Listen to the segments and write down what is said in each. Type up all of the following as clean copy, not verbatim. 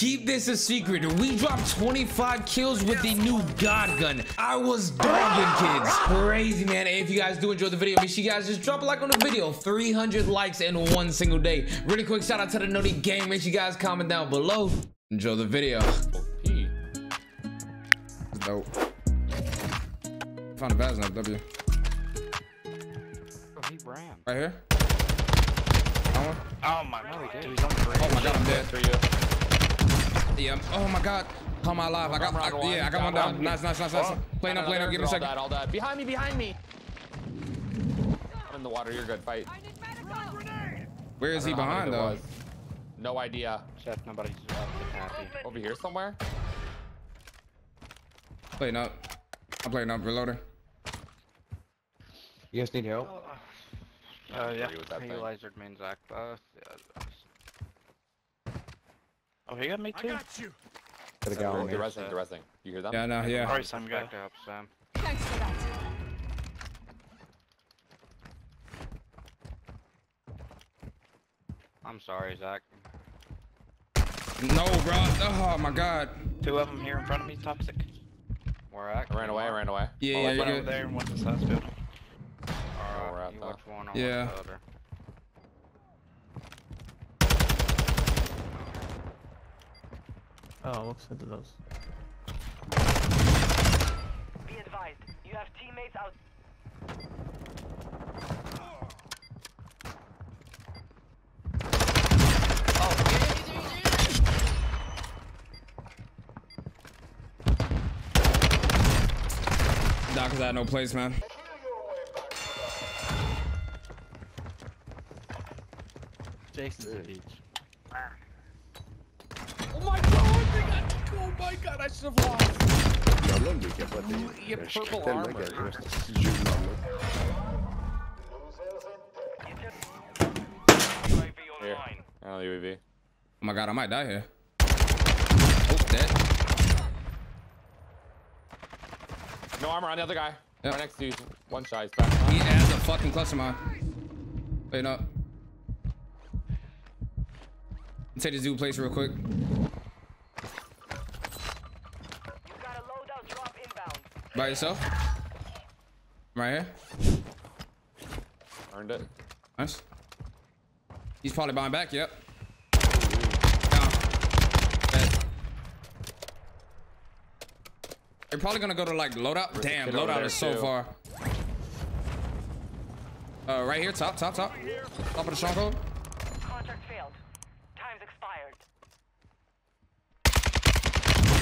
Keep this a secret. We dropped 25 kills with the new God Gun. I was dunking, kids. Crazy, man. Hey, if you guys do enjoy the video, make sure you guys just drop a like on the video. 300 likes in one single day. Really quick shout out to the Noti Gang. Make sure you guys comment down below. Enjoy the video. Nope. Found a Vaz knife, W. Oh, he ran. Right here. Oh my god. Oh my god, I'm dead. Yeah. Oh my god. How am I alive? I got one down. Nice. Play up. Give me a second. All died. Behind me. I'm in the water. You're good. Fight. Where is he behind though? No idea. Chef, nobody's happy. Over here somewhere. Playing up. I'm playing up. Reloading. You guys need help? Yeah. Hey, Lizard, main Zach. Oh, he got me too. They're resting. You hear them? Yeah. Alright, Sam, go back up, Sam. Thanks for that. I'm sorry, Zach. No, bro. Oh my god. Two of them here in front of me, toxic. I ran away. Yeah, you're good. There and went to the side building. Alright, you watch one, I'll watch the other. Oh, looks into those. Be advised, you have teammates out. Nah, cause I had no place, man. Jason's a beach. Oh my god! Oh my god, I should have lost. You have purple armor. Here. UAV. Oh my god, I might die here. Oh, dead. No armor on the other guy. Yep. Right next to you. One shot. He's back. He has a fucking cluster mine. Wait up. Let's take this dude place real quick. By yourself? I'm right here. Earned it. Nice. He's probably behind back, yep. They're probably gonna go to like loadout. There's damn, loadout is so far. Right here, top. Top of the stronghold. Contract failed. Time's expired.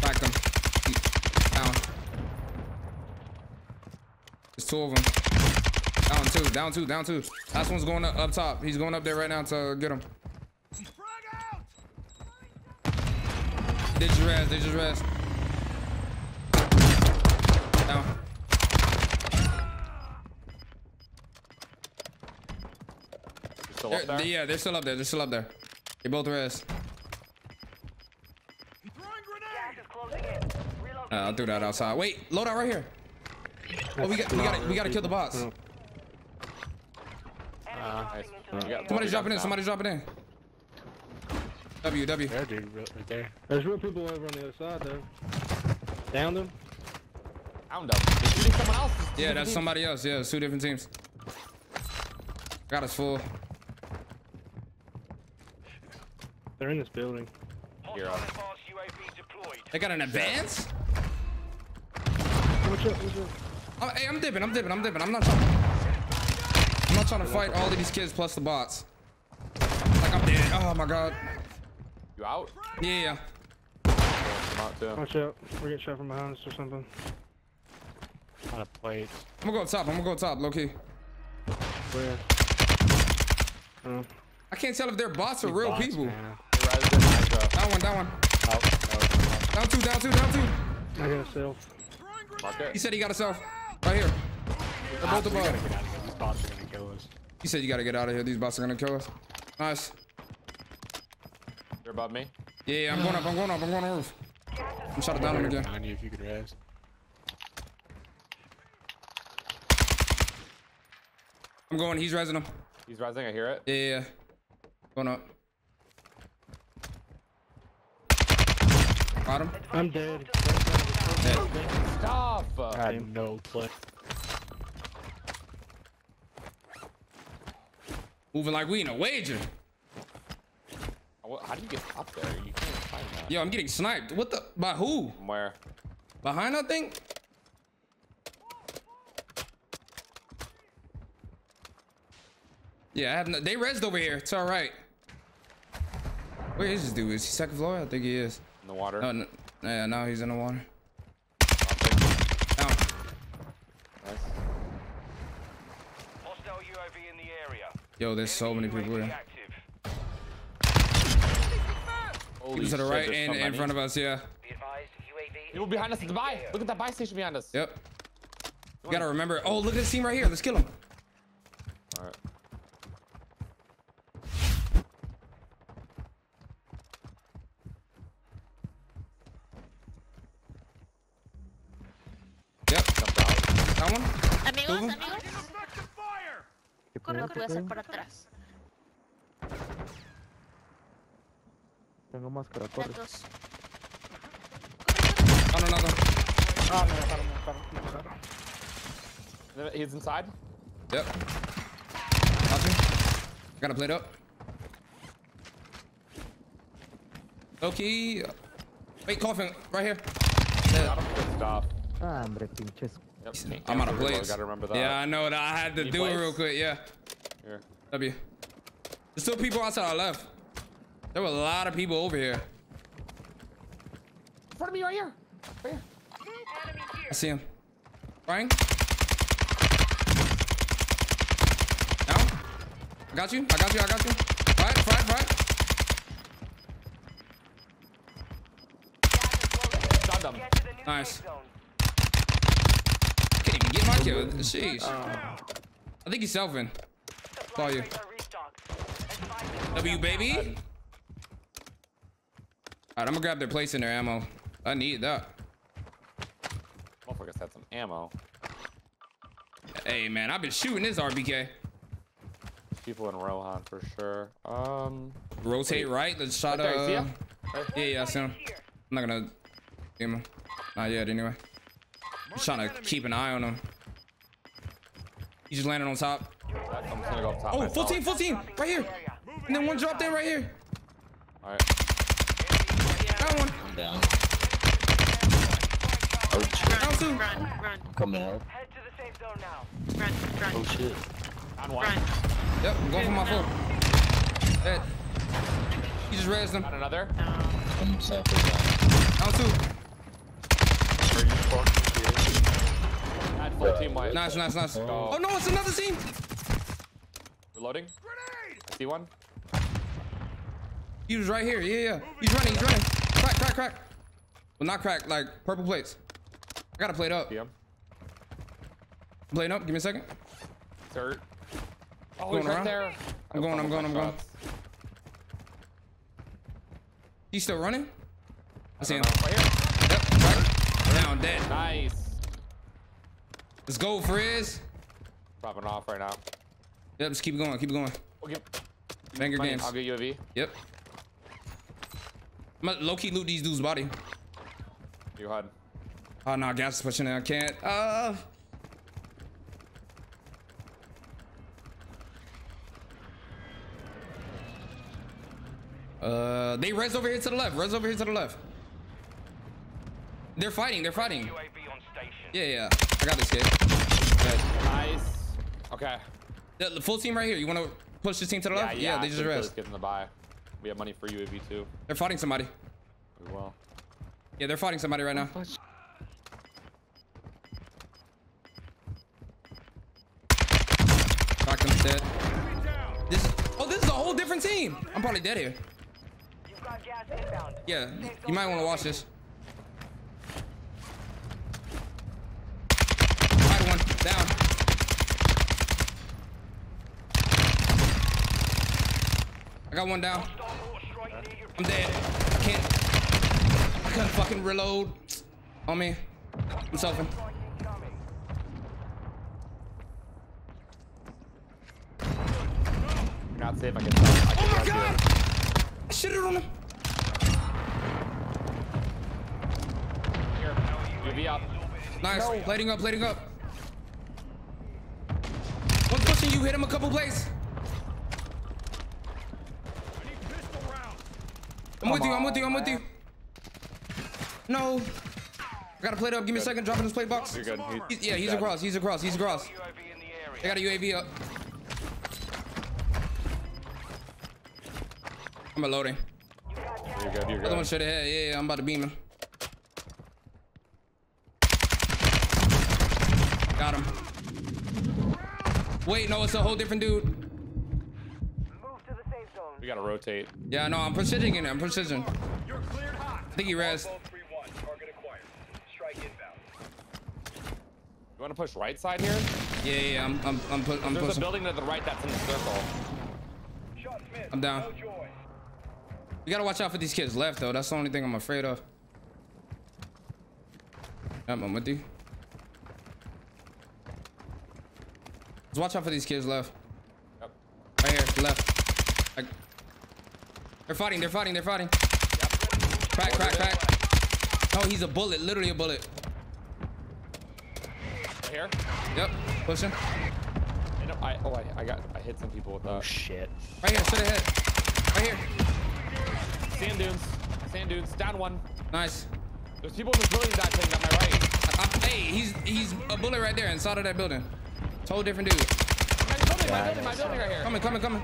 Back them. Down. There's two of them. Down two. Last one's going up top. He's going up there right now to get him. They just res. Down. Still up there? Yeah, they're still up there. They both res. I'll do that outside. Wait, load out right here. Oh, we gotta kill the bots. Somebody's dropping in. W. There, dude, right there. There's real people over on the other side, though. Downed them. Downed them. They're shooting someone else. Yeah, that's somebody else. Yeah, it's two different teams. Got us full. They're in this building. You're on. They got an advance? What's up? Oh, hey, I'm dipping. I'm not trying to fight all of these kids plus the bots. Like, I'm dead. Oh my god. You out? Yeah. Watch out. We're getting shot from behind us or something. Out of place. I'm gonna go top, low key. Where? I can't tell if they're bots or real people. Down one. Out. Down two. I got a self. He said he got a self. Right here. They're both above. These bots are gonna kill us. You said you gotta get out of here. These bots are gonna kill us. Nice. They're above me. Yeah, I'm going up. I'm going on the roof. I'm shot down him again. If you could rest. I'm going. He's rising him. He's rising. I hear it. Yeah. Going up. Bottom. I'm dead. Stop! I have no play. Moving like we in a wager. How do you get up there? You can't find that. Yo, I'm getting sniped. What the? By who? Where? Behind that thing? Yeah, I have no. They rezzed over here. It's all right. Where is this dude? Is he second floor? I think he is. In the water. No, no, yeah, now he's in the water. Down. Nice. Hostile UAV in the area. Yo, there's so many people here. People to the right and in front of us, yeah. People behind us at the buy. Look at that buy station behind us. Yep. You gotta remember. Oh, look at this team right here. Let's kill him. All right. Yep. That one. Amigos, amigos. Corre, corre, voy a hacer por atrás. Tengo máscara, corre. Oh, no, no, no. Oh, no, he's inside? Yep. Got to plate up. Okay. Wait, coughing. Right here. Yep. I'm out of place. Yeah, I know that. I had to do it real quick. Yeah. Here. W. There's still people outside our left. There were a lot of people over here. In front of me, right here. Right here. I see him. Brian? Down. I got you. I got you. I got you. Right, right, right. Got them. Nice. I can't even get my kill. Sheesh. I think he's selfing. Saw you. W, baby. Alright, I'm gonna grab their place in their ammo. I need that. Motherfuckers had some ammo. Hey man, I've been shooting this RPK. People in Rohan for sure. Rotate right. Let's shot right there, yeah, yeah, I see him. I'm not gonna aim him. Not yet, anyway. I'm just trying to keep an eye on him. He just landed on top. I'm just gonna go up top. Oh, myself. full team, right here. And then one dropped in right here. All right. One. I'm down. Oh shit. Run. Coming out. Head to the safe zone now. Run. Oh shit. On one. Run. Yep, I'm going for my foot. Dead. He just raised him. Got another. I'm safe. Down two. I had full team white. Nice. Oh no, it's another team. Reloading. Grenade. I see one. He was right here. Yeah. He's running. Crack. Well, not crack, like purple plates. I gotta plate up. Yeah. Plate up. Give me a second. Third. Oh, he's right there. I'm going. He's still running? I see him. Right here. Yep. Right. Down, dead. Nice. Let's go, Frizz. Dropping off right now. Yep. Just keep going. Okay. Banger games. I'll get UAV. Yep. I'm gonna low-key loot these dudes' body. You hide. Oh, no, gas is pushing in. I can't. They res over here to the left. They're fighting. Yeah. I got this kid. Good. Nice. Okay. The full team right here. You want to push this team to the left? Yeah, they just res. Get in the buy. We have money for UAV too. They're fighting somebody. We will. Yeah, they're fighting somebody right now. Knocked him dead. This is a whole different team. I'm probably dead here. You've got gas inbound. Yeah, you might want to watch this. Right one, down. I got one down. I'm dead. I couldn't fucking reload. On me. I'm selfing. You're not safe. I can tell. Oh my god! I shitted on him. V up. Nice. No. Lighting up, lighting up. One pushing you, hit him a couple plays. I'm with you, I'm with you, I'm with you. No. I gotta play it up. Give me a second. Dropping this play box. You're good. He's across. He's across. He's across. I got a UAV up. I'm reloading. You're good. You're good. Other one straight ahead. Yeah, I'm about to beam him. Got him. Wait, no, it's a whole different dude. Move to the safe zone. We gotta rotate. Yeah, no, I'm precision in it. I'm precision. You're cleared hot. I think he res. You want to push right side here? Yeah, I'm pushing. There's a building to the right that's in the circle. I'm down. You gotta watch out for these kids left though. That's the only thing I'm afraid of. I'm with you. Just watch out for these kids left. Yep. Right here, left. They're fighting. They're fighting. They're fighting. Yep. Crack, crack, crack. Oh, he's a bullet. Literally a bullet. Here? Yep. Pushing. I hit some people with that. Oh shit. Right here, straight ahead. Right here. Sand dunes. Sand dunes. Down one. Nice. There's people in this building that thing on my right. Hey, he's a bullet right there inside of that building. It's a whole different dude. My building right here. Coming, coming, coming.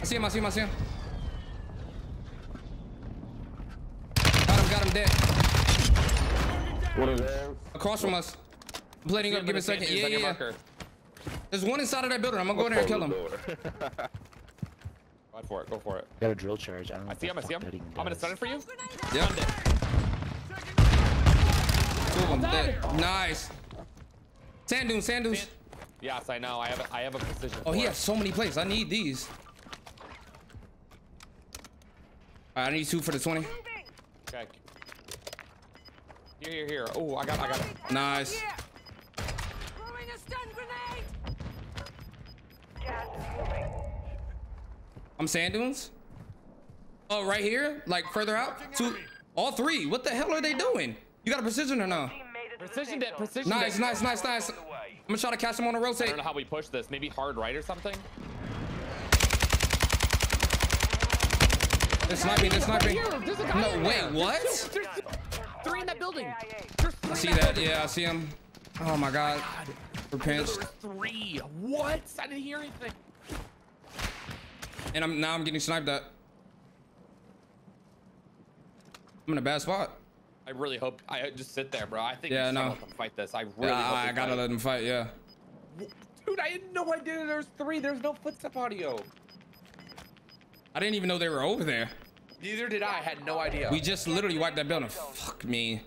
I see him, I see him, I see him. Got him dead. What is that? Across from us. I'm planning up, give me a second. Yeah, yeah. There's one inside of that building. I'm gonna go in there and kill him. Go for it, go for it. Got a drill charge. I don't know. I see him, I see him. I'm gonna stun it for you. Yeah. Two of them dead. Nice. Sand dunes, sand dunes. Yes, I know. I have a precision. Oh, he has so many plates. I need these. All right, I need two for the 20. Okay. Here, here, here. Oh, I got it. Nice. I'm sand dunes. Oh, right here, like further out. Two, all three. What the hell are they doing? You got a precision or no? Precision that, precision. Nice, nice, nice, nice. I'm gonna try to catch him on a rotate. I don't know how we push this. Maybe hard right or something. They're sniping. They're sniping. No, wait, what? There's three in that building. I see that. Yeah, I see him. Oh my God. We're pinched. Three. What? I didn't hear anything. And now I'm getting sniped at. I'm in a bad spot. I really hope I just sit there, bro. I think yeah, no. Let them fight this. I really hope I gotta let them fight. Yeah. Dude, I didn't know I did it. There's three. There's no footstep audio. I didn't even know they were over there. Neither did I. I had no idea. We just literally wiped that building. Fuck me.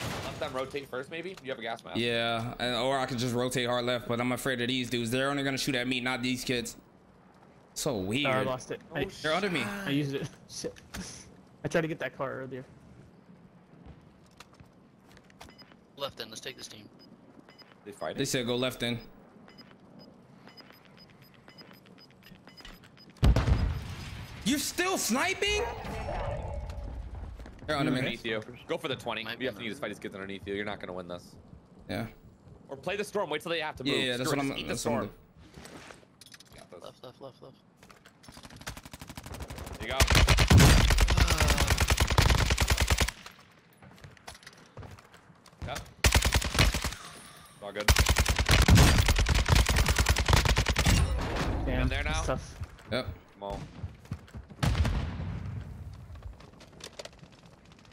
Let them rotate first, maybe. You have a gas mask. Yeah, or I could just rotate hard left, but I'm afraid of these dudes. They're only gonna shoot at me, not these kids. So weird. Oh, I lost it. Oh, they're under me. I used it. Shit. I tried to get that car earlier. Left in. Let's take this team. They fight. They said go left in. You're still sniping? They're underneath you. Go for the 20. You have to use fight these kids underneath you. You're not gonna win this. Yeah. Or play the storm. Wait till they have to move. Yeah, that's what I'm. Eat the storm. Left, left, left, left. There you go. Yeah. All good. Damn, in there now. Tough. Yep. Come on.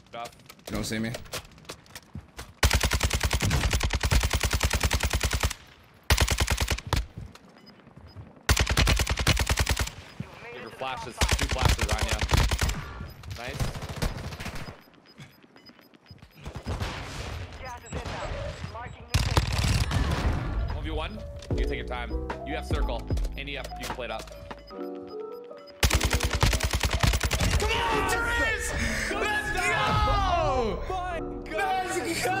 Stop. You don't see me. Flashes, two flashes on you. Nice. Gas is inbound. Marking new station. 1v1. You take your time. You have circle. And you have play it up. Come on, Therese! Let's go! Let's go!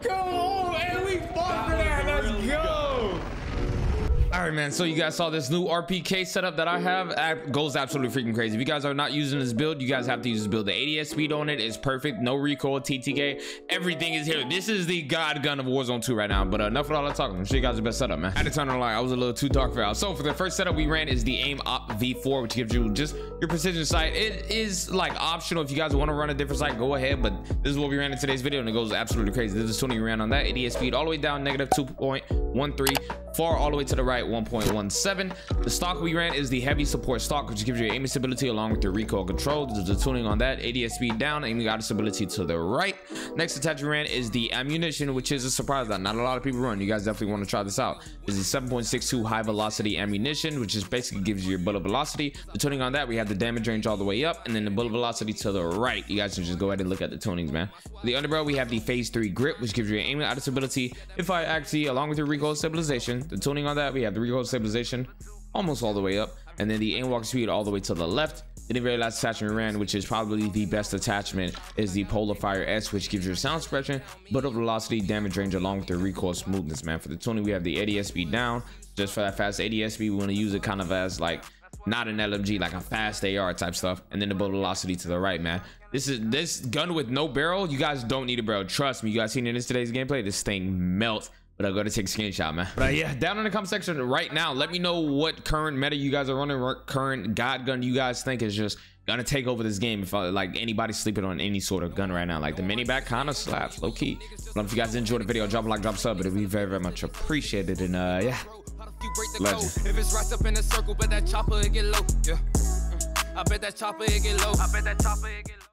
Come on, man. We fought for that. Let's go! All right. right, man, so you guys saw this new RPK setup that I have. It goes absolutely freaking crazy. If you guys are not using this build, you guys have to use this build. The ADS speed on it is perfect. No recoil, TTK, everything is here. This is the god gun of Warzone 2 right now. But enough of all that talking. I'm sure you guys are the best setup, man. I had to turn on the light. I was a little too dark for y'all. So for the first setup we ran is the Aim Op V4, which gives you just your precision sight. It is like optional. If you guys want to run a different sight, go ahead. But this is what we ran in today's video, and it goes absolutely crazy. This is 20 we ran on that. ADS speed all the way down, negative 2.13. Far all the way to the right, 1.17. The stock we ran is the heavy support stock, which gives you aiming stability along with your recoil control. There's the tuning on that. ADS speed down, and we got stability to the right. Next attach we ran is the ammunition, which is a surprise that not a lot of people run. You guys definitely want to try this out. This is 7.62 high velocity ammunition, which is basically gives you your bullet velocity. The tuning on that, we have the damage range all the way up, and then the bullet velocity to the right. You guys can just go ahead and look at the tunings, man. The underbarrel, we have the Phase 3 grip, which gives you your aiming out of stability, if I actually along with your recoil stabilization. The tuning on that, we have the recoil stabilization almost all the way up, and then the aim walk speed all the way to the left. Then the very last attachment we ran, which is probably the best attachment, is the Polar Fire S, which gives your sound suppression, bullet velocity, damage range, along with the recoil smoothness, man. For the tuning, we have the ADS speed down. Just for that fast ADS speed, we want to use it kind of as like not an LMG, like a fast AR type stuff. And then the bullet velocity to the right, man. This gun with no barrel, you guys don't need a barrel. Trust me, you guys seen it in today's gameplay. This thing melts. But I'm gonna take a screenshot, man. But yeah, down in the comment section right now, let me know what current meta you guys are running, what current god gun you guys think is just gonna take over this game. If like anybody's sleeping on any sort of gun right now, like the mini back kind of slaps, low key. But if you guys enjoyed the video, drop a like, drop a sub. It'd be very, very much appreciated. And yeah, legend. If it's right up in a circle, but that chopper it get low. Yeah, I bet that chopper it get low. I bet that chopper it get low.